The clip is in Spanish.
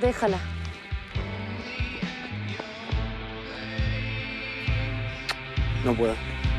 Déjala. No puedo.